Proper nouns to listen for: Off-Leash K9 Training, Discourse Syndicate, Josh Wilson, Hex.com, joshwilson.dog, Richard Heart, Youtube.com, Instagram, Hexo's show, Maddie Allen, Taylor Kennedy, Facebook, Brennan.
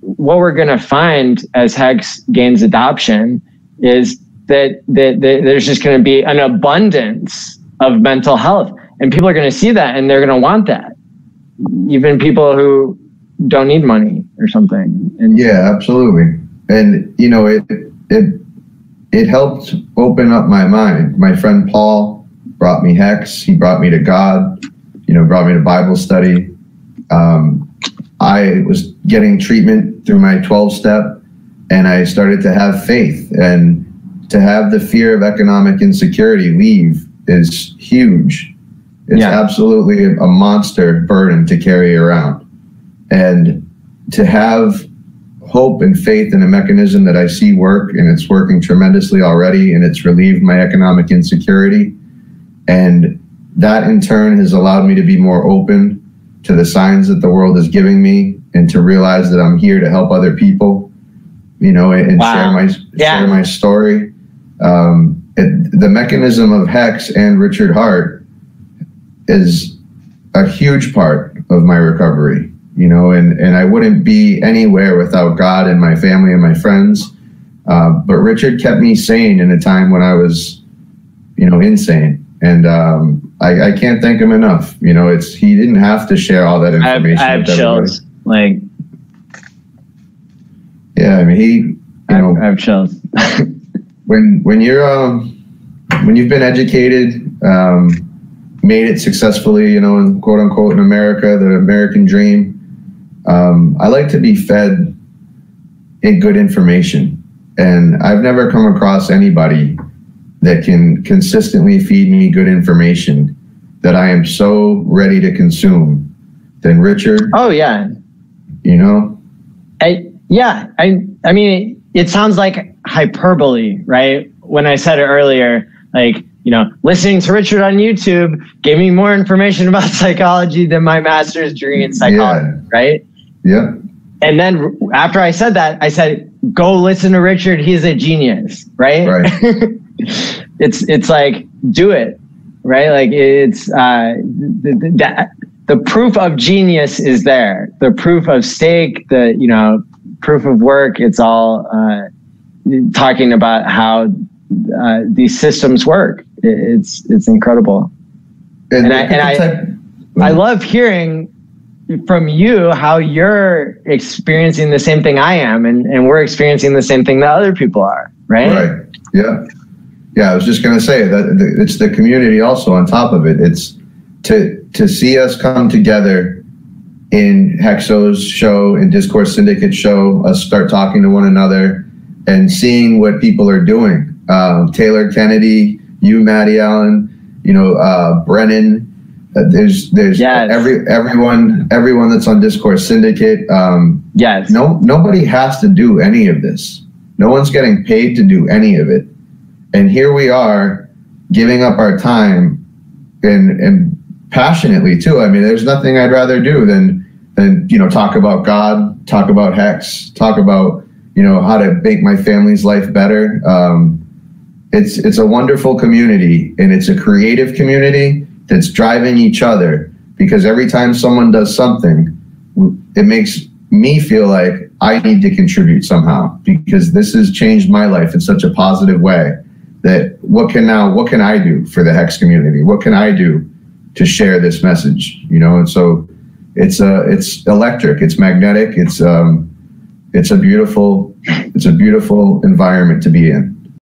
what we're going to find as Hex gains adoption is that there's just going to be an abundance of mental health, and people are going to see that and they're going to want that. Even people who don't need money or something. And yeah, absolutely. And you know, it helped open up my mind. My friend Paul brought me Hex. He brought me to God, you know, brought me to Bible study. I was getting treatment through my 12-step, and I started to have faith, and to have the fear of economic insecurity leave is huge. It's absolutely a monster burden to carry around. And to have hope and faith in a mechanism that I see work, and it's working tremendously already, and it's relieved my economic insecurity. And that in turn has allowed me to be more open to the signs that the world is giving me, and to realize that I'm here to help other people, you know, and share my story. The mechanism of Hex and Richard Heart is a huge part of my recovery, you know, and I wouldn't be anywhere without God and my family and my friends. But Richard kept me sane in a time when I was, you know, insane. And I can't thank him enough. You know, he didn't have to share all that information. I have chills. Like, yeah, I mean, I have chills. when you've been educated, made it successfully, you know, in quote unquote in America, the American dream. I like to be fed in good information, and I've never come across anybody that can consistently feed me good information that I am so ready to consume than Richard. Oh yeah. You know? I mean, it sounds like hyperbole, right? When I said it earlier, like, you know, listening to Richard on YouTube gave me more information about psychology than my master's degree in psychology, right? Yeah. And then after I said that, I said, go listen to Richard. He's a genius, right? Right. it's like, do it, right? Like it's, the proof of genius is there. The proof of stake, the, you know, proof of work, it's all talking about how these systems work. It's incredible. And I love hearing from you how you're experiencing the same thing I am, and we're experiencing the same thing that other people are, right? Right. Yeah. Yeah. I was just going to say that it's the community also on top of it. It's to see us come together in Hexo's show, in Discourse Syndicate show, us start talking to one another and seeing what people are doing. Taylor Kennedy, you, Maddie Allen, you know, Brennan, everyone that's on Discourse Syndicate. Nobody has to do any of this. No one's getting paid to do any of it. And here we are giving up our time and passionately too. I mean, there's nothing I'd rather do than, you know, talk about God, talk about Hex, talk about, you know, how to make my family's life better. It's a wonderful community, and it's a creative community that's driving each other, because every time someone does something, it makes me feel like I need to contribute somehow, because this has changed my life in such a positive way that what can I do for the Hex community? What can I do to share this message? You know, and so it's electric, it's magnetic, it's a beautiful environment to be in.